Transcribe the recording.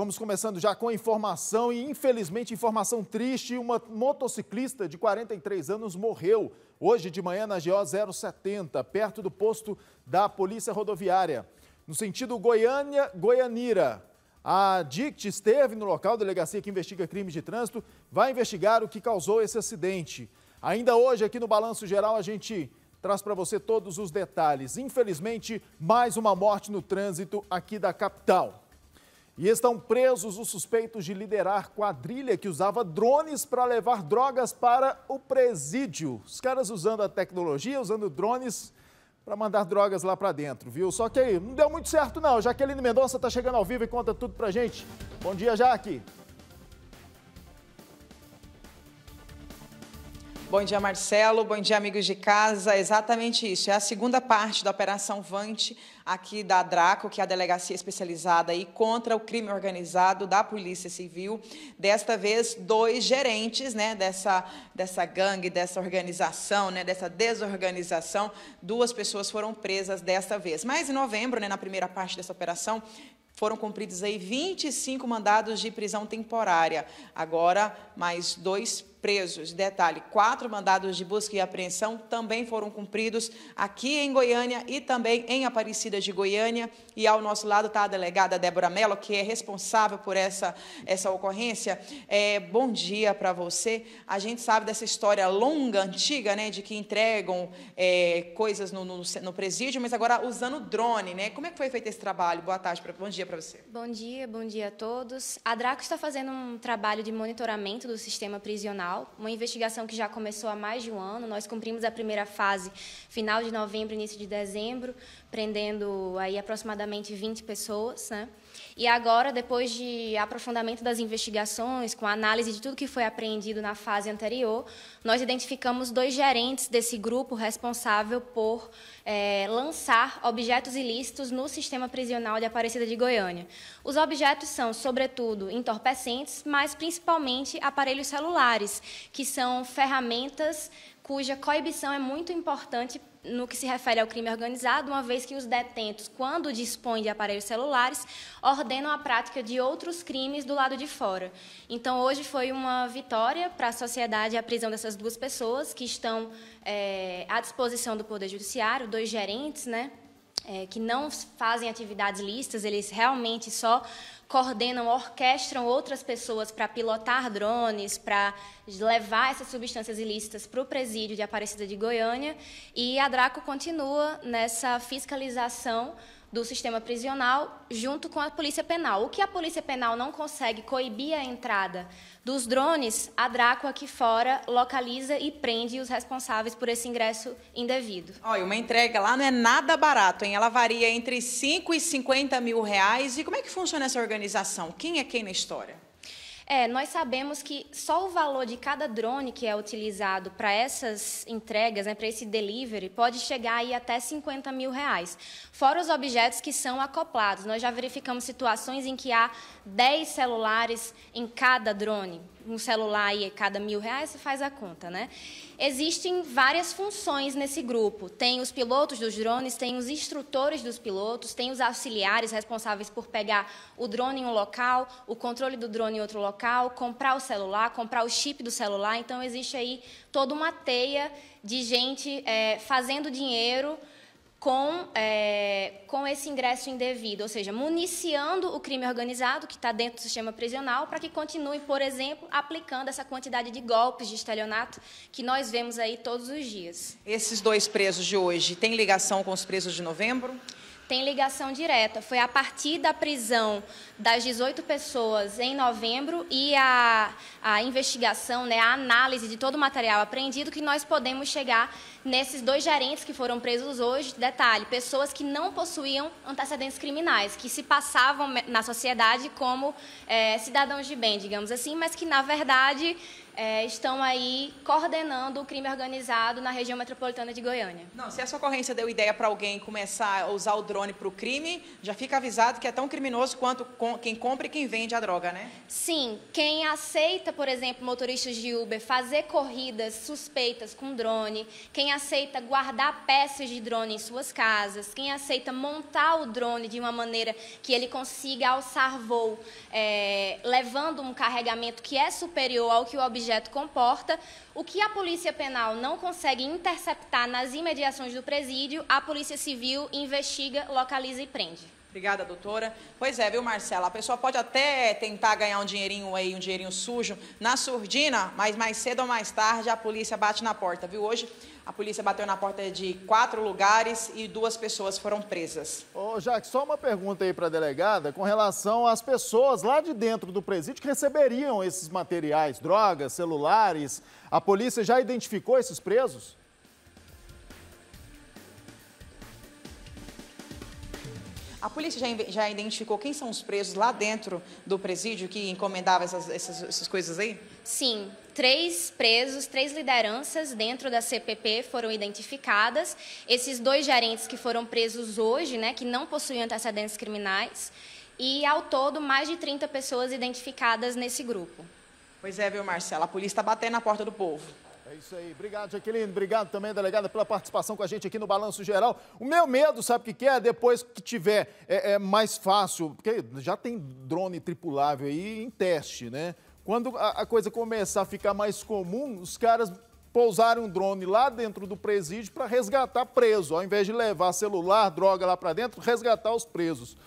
Vamos começando já com a informação e, infelizmente, informação triste. Uma motociclista de 43 anos morreu hoje de manhã na GO 070, perto do posto da Polícia Rodoviária. No sentido Goiânia-Goianira, a DICTE esteve no local, a delegacia que investiga crimes de trânsito, vai investigar o que causou esse acidente. Ainda hoje, aqui no Balanço Geral, a gente traz para você todos os detalhes. Infelizmente, mais uma morte no trânsito aqui da capital. E estão presos os suspeitos de liderar quadrilha que usava drones para levar drogas para o presídio. Os caras usando a tecnologia, usando drones para mandar drogas lá para dentro, viu? Só que aí não deu muito certo não. Jaqueline Mendonça está chegando ao vivo e conta tudo para a gente. Bom dia, Jaque. Bom dia, Marcelo. Bom dia, amigos de casa. Exatamente isso. É a segunda parte da Operação Vante, aqui da Draco, que é a delegacia especializada aí contra o crime organizado da Polícia Civil. Desta vez, dois gerentes, né, dessa gangue, dessa organização, né, dessa desorganização. Duas pessoas foram presas desta vez. Mas em novembro, né, na primeira parte dessa operação, foram cumpridos aí 25 mandados de prisão temporária. Agora, mais dois presos. Detalhe, 4 mandados de busca e apreensão também foram cumpridos aqui em Goiânia e também em Aparecida de Goiânia. E ao nosso lado está a delegada Débora Mello, que é responsável por essa ocorrência. Bom dia para você. A gente sabe dessa história longa, antiga, né, de que entregam coisas no presídio, mas agora usando drone, né? Como é que foi feito esse trabalho? Boa tarde, bom dia para você. Bom dia a todos. A Draco está fazendo um trabalho de monitoramento do sistema prisional, uma investigação que já começou há mais de um ano. Nós cumprimos a primeira fase, final de novembro, início de dezembro, prendendo aí aproximadamente 20 pessoas, né? E agora, depois de aprofundamento das investigações, com análise de tudo que foi apreendido na fase anterior, nós identificamos dois gerentes desse grupo responsável por lançar objetos ilícitos no sistema prisional de Aparecida de Goiânia. Os objetos são, sobretudo, entorpecentes, mas principalmente aparelhos celulares, que são ferramentas cuja coibição é muito importante no que se refere ao crime organizado, uma vez que os detentos, quando dispõem de aparelhos celulares, ordenam a prática de outros crimes do lado de fora. Então, hoje foi uma vitória para a sociedade a prisão dessas duas pessoas que estão à disposição do Poder Judiciário, dois gerentes, né? Que não fazem atividades lícitas, eles realmente só coordenam, orquestram outras pessoas para pilotar drones, para levar essas substâncias ilícitas para o presídio de Aparecida de Goiânia. E a Draco continua nessa fiscalização do sistema prisional junto com a Polícia Penal. O que a Polícia Penal não consegue coibir a entrada dos drones, a Draco aqui fora localiza e prende os responsáveis por esse ingresso indevido. Olha, uma entrega lá não é nada barato, hein? Ela varia entre 5 e 50 mil reais. E como é que funciona essa organização? Quem é quem na história? Nós sabemos que só o valor de cada drone que é utilizado para essas entregas, né, para esse delivery, pode chegar aí até 50 mil reais. Fora os objetos que são acoplados. Nós já verificamos situações em que há 10 celulares em cada drone. Um celular aí a cada R$1.000, você faz a conta, né? Existem várias funções nesse grupo. Tem os pilotos dos drones, tem os instrutores dos pilotos, tem os auxiliares responsáveis por pegar o drone em um local, o controle do drone em outro local, comprar o celular, comprar o chip do celular. Então, existe aí toda uma teia de gente fazendo dinheiro com esse ingresso indevido, ou seja, municiando o crime organizado que está dentro do sistema prisional para que continue, por exemplo, aplicando essa quantidade de golpes de estelionato que nós vemos aí todos os dias. Esses dois presos de hoje têm ligação com os presos de novembro? Tem ligação direta. Foi a partir da prisão das 18 pessoas em novembro e a investigação, né, a análise de todo o material apreendido que nós podemos chegar nesses dois gerentes que foram presos hoje. Detalhe, pessoas que não possuíam antecedentes criminais, que se passavam na sociedade como cidadãos de bem, digamos assim, mas que, na verdade, estão aí coordenando o crime organizado na região metropolitana de Goiânia. Não, se essa ocorrência deu ideia para alguém começar a usar o drone para o crime, já fica avisado que é tão criminoso quanto quem compra e quem vende a droga, né? Sim, quem aceita, por exemplo, motoristas de Uber fazer corridas suspeitas com drone, quem aceita guardar peças de drone em suas casas, quem aceita montar o drone de uma maneira que ele consiga alçar voo, levando um carregamento que é superior ao que o objeto comporta, o que a Polícia Penal não consegue interceptar nas imediações do presídio, a Polícia Civil investiga, localiza e prende. Obrigada, doutora. Pois é, viu, Marcela? A pessoa pode até tentar ganhar um dinheirinho aí, um dinheirinho sujo, na surdina, mas mais cedo ou mais tarde a polícia bate na porta, viu? Hoje a polícia bateu na porta de 4 lugares e 2 pessoas foram presas. Ô, Jaque, só uma pergunta aí para a delegada com relação às pessoas lá de dentro do presídio que receberiam esses materiais, drogas, celulares. A polícia já identificou esses presos? A polícia já identificou quem são os presos lá dentro do presídio que encomendava essas coisas aí? Sim, 3 presos, 3 lideranças dentro da CPP foram identificadas. Esses 2 gerentes que foram presos hoje, né, que não possuíam antecedentes criminais. E, ao todo, mais de 30 pessoas identificadas nesse grupo. Pois é, viu, Marcela? A polícia está batendo na porta do povo. É isso aí. Obrigado, Jaqueline. Obrigado também, delegada, pela participação com a gente aqui no Balanço Geral. O meu medo, sabe o que é? Depois que tiver mais fácil, porque já tem drone tripulável aí em teste, né? Quando a coisa começar a ficar mais comum, os caras pousaram um drone lá dentro do presídio para resgatar preso, ao invés de levar celular, droga lá para dentro, resgatar os presos.